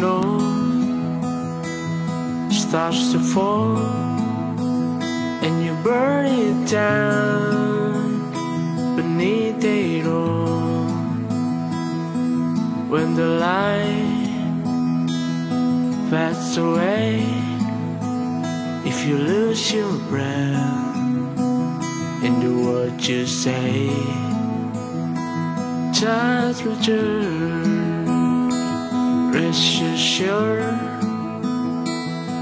snow, starts to fall, and you burn it down beneath it all. When the light fades away, if you lose your breath and do what you say, just return, rest assured,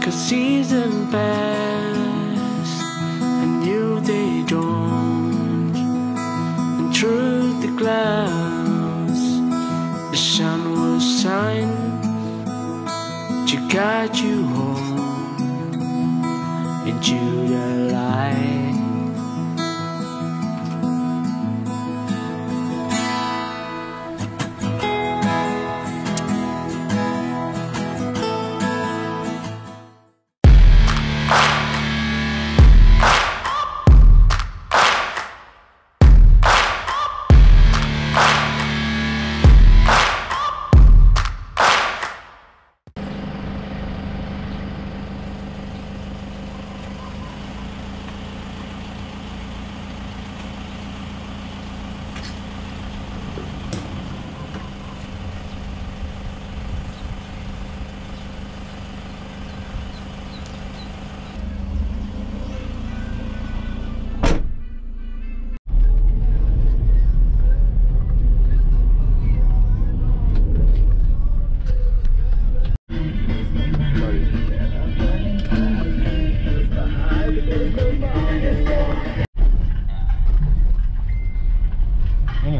'cause seasons pass and you they don't. And through the clouds the sun will shine to guide you home into the light.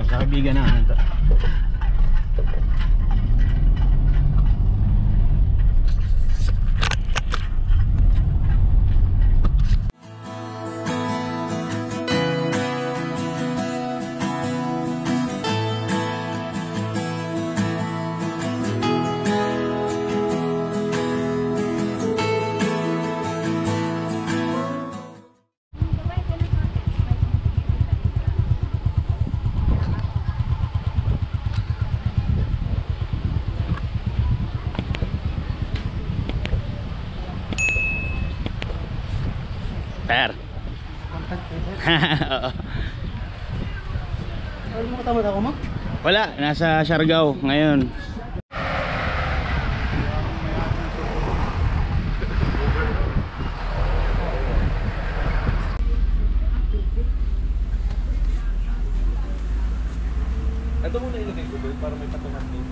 Kaibigan na ito. Per. Ano mo katamad ako, Mac? Wala, nasa Siargao ngayon. Ito muna ilagay ko doon para may patungan doon.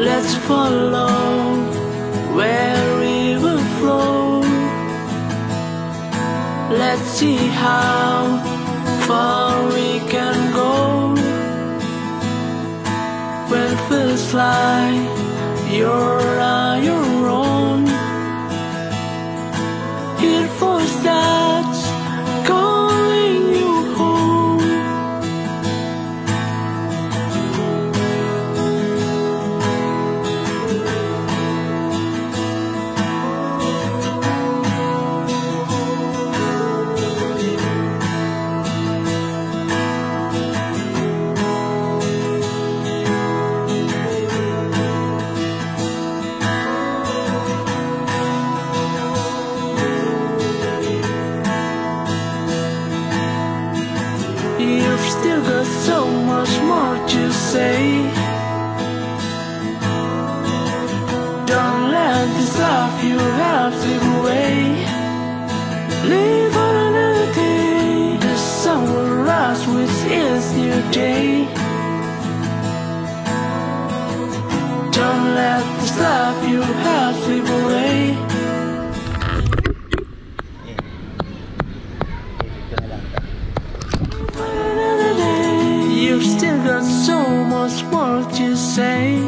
Let's follow where river flows. Let's see how far we can go. When feels like you're on your own, it for starts calling you home. You've still got so much more to say. Don't let this love you have slip away. Live on another day, there's somewhere else which is your day. Don't let this love you have slip away. So much more to say.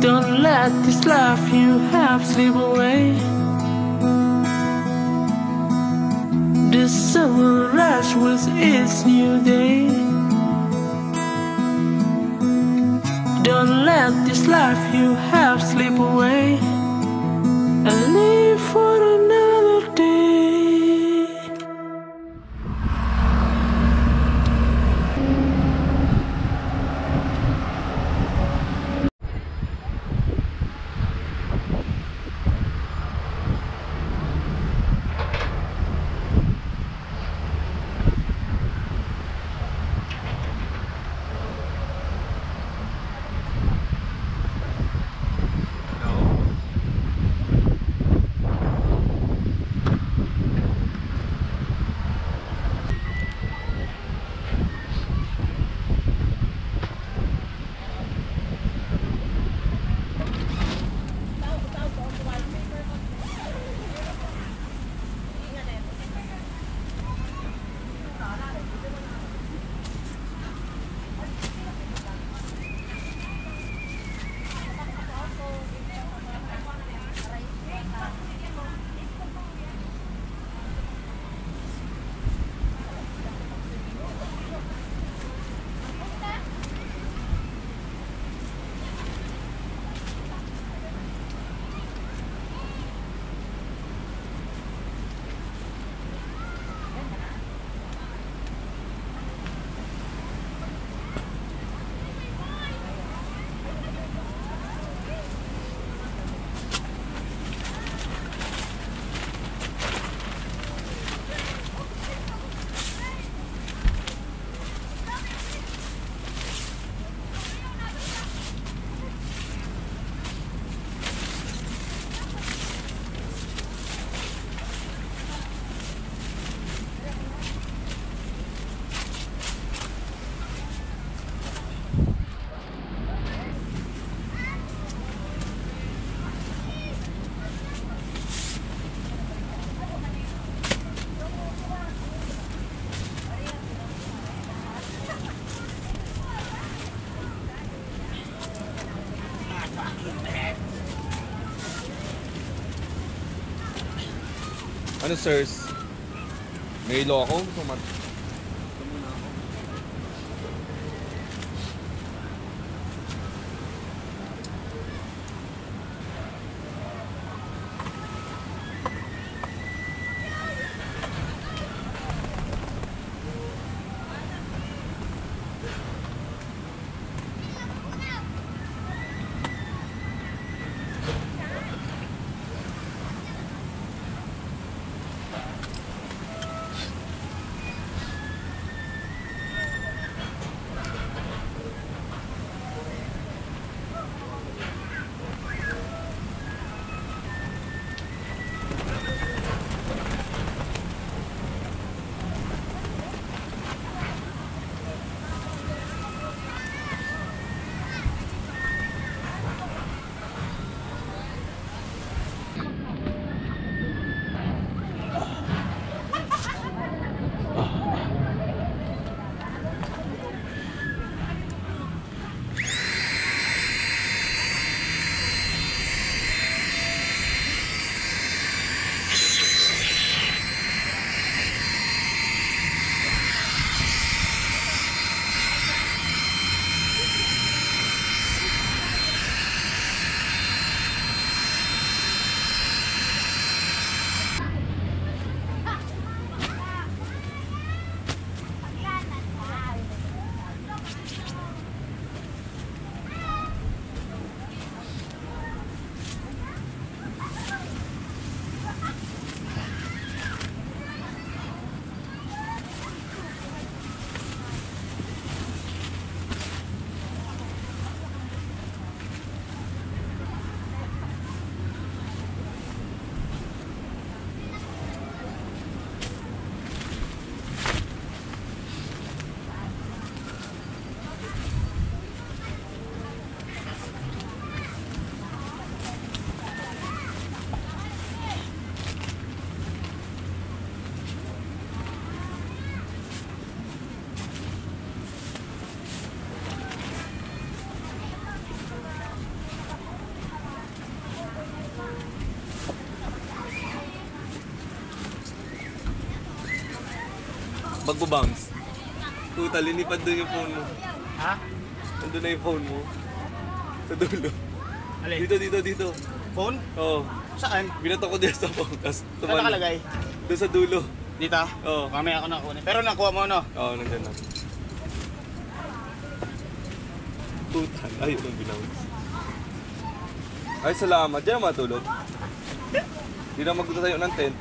Don't let this life you have slip away. The the sun will rise with its new day. Don't let this life you have slip away, and live for another day. Ano, sirs? May loko? Bagbo-bounce. Puta, linipad doon yung phone mo. Ha? Nandun na yung phone mo. Sa dulo. Alin? Dito. Phone? Oo. Saan? Binato ko dito sa phone. Tapos tumalang. Saan nakalagay? Doon sa dulo. Dito? Oo. Kami ako nakunin. Pero nakuha mo ano? Oo, nandyan na. Puta, ayun ang binawas. Ay, salamat. Diyan ang matulog. Hindi na magtatayo ng tent.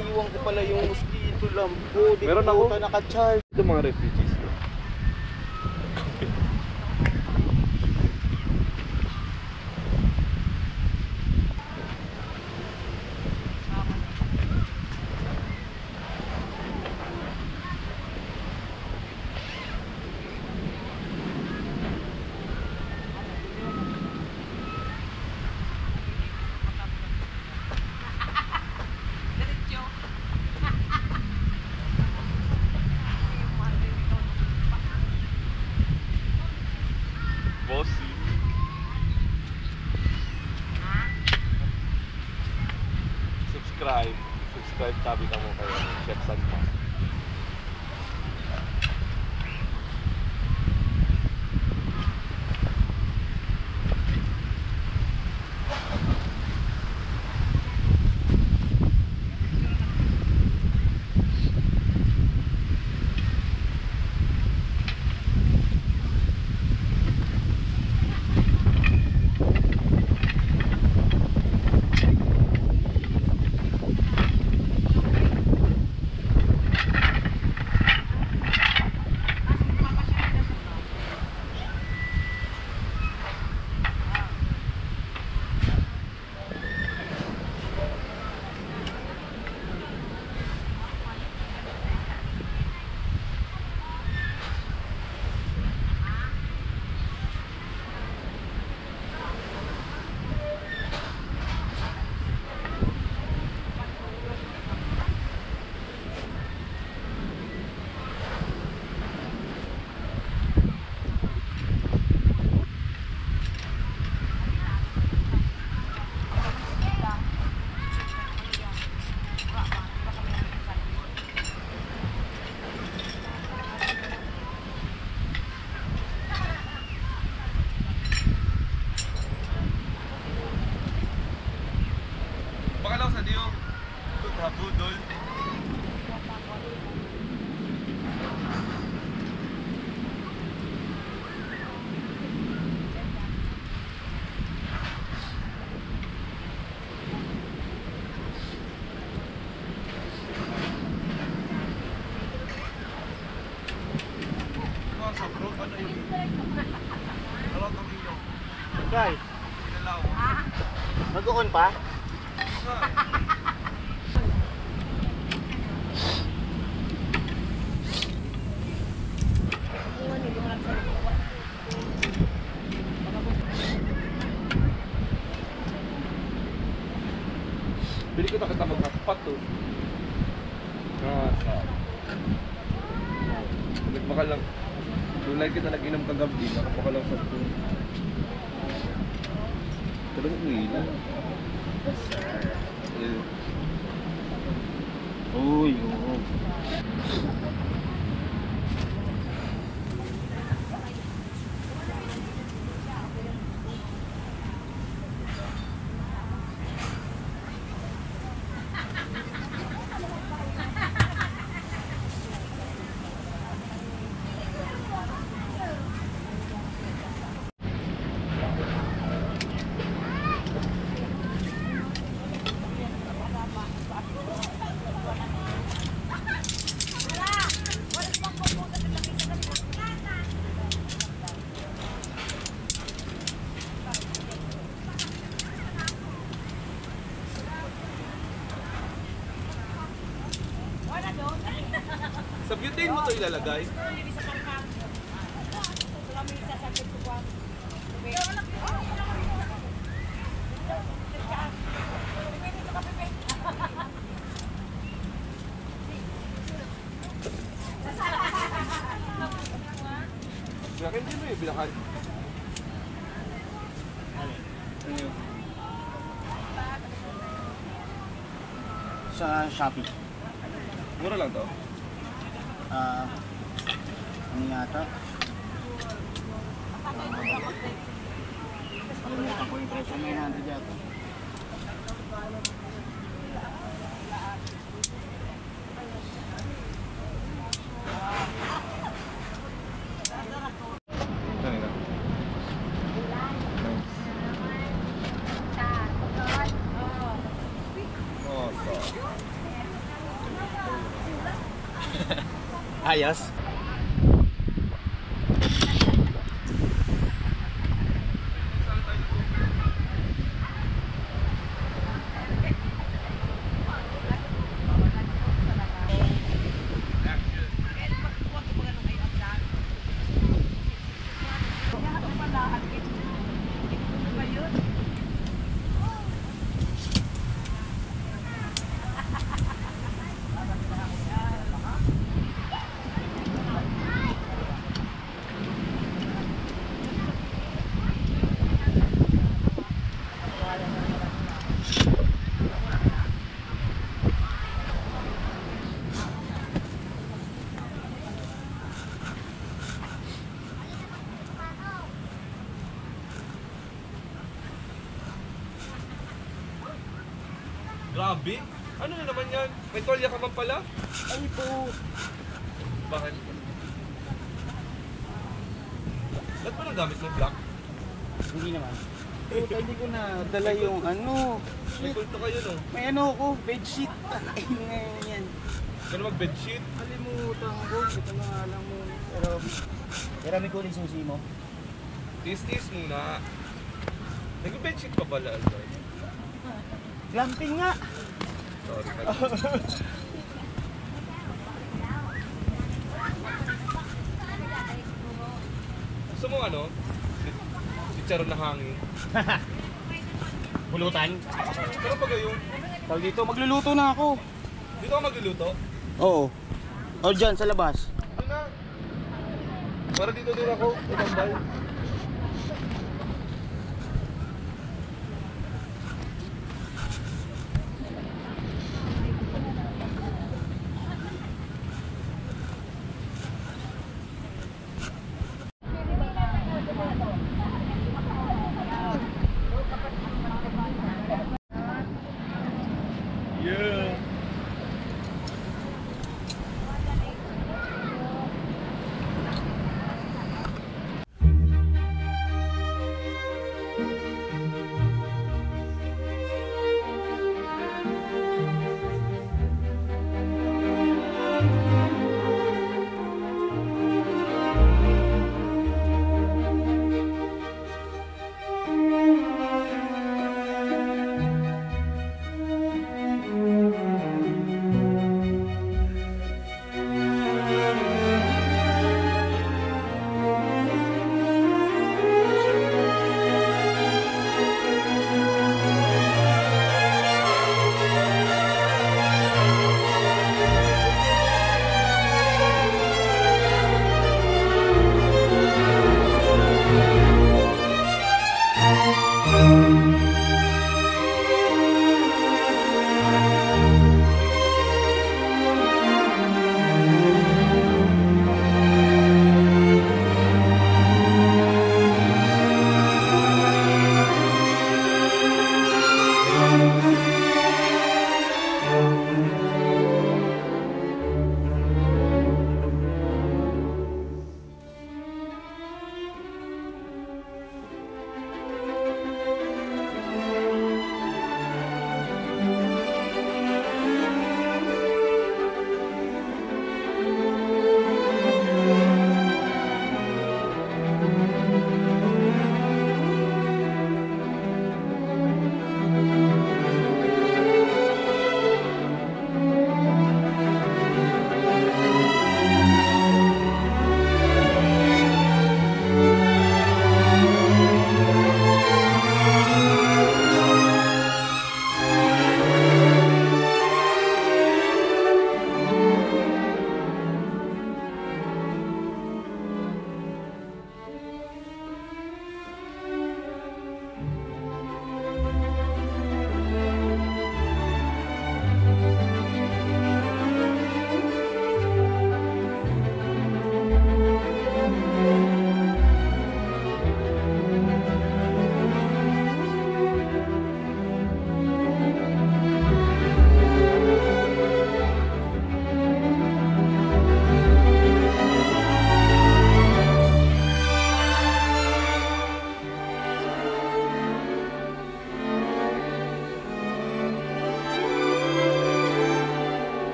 Iiwan ko pala yung mosquito lampo. Meron ako naka-charge. Ito mga refugees. Subscribe tabi ka mo kayo. Chef Santos. Okay. Mag-on pa? Bili ko na kita magkapat to. Nagpaka lang. Tunay kita nag-inom kagabi. Nakapaka lang sa to. Talagang uwi na. Uy, oo. Sa butane mo ito ilalagay? Bilakin din mo eh, bilakan. Ano yun? Sa Shopee. Mura lang to? Ano yata? Pagalitan ko yung presyo, may 100 yata. Ayos. Grabe? Ano na naman yan? May tolya ka man pala? Ay po. Bakit? Ba't pa nagamit ng black? Hindi naman. Puta, hindi ko na dala yung ano. May kulto kayo no? May ano ko, bedsheet. Ay ngayon yan. Ano mag bedsheet? Kalimutan ko. Ito na nga lang mo. Pero may kuling susi mo. Tis-tis muna. Nag-bedsheet pa pala. Glamping nga! Sorry ka. Gusto mo ano? Chicharon na hangin. Bulutan? Pero pag ayun? Pag dito, magluluto na ako. Dito ka magluluto? Oo. O dyan, sa labas. Dito na. Para dito din ako. Itambay.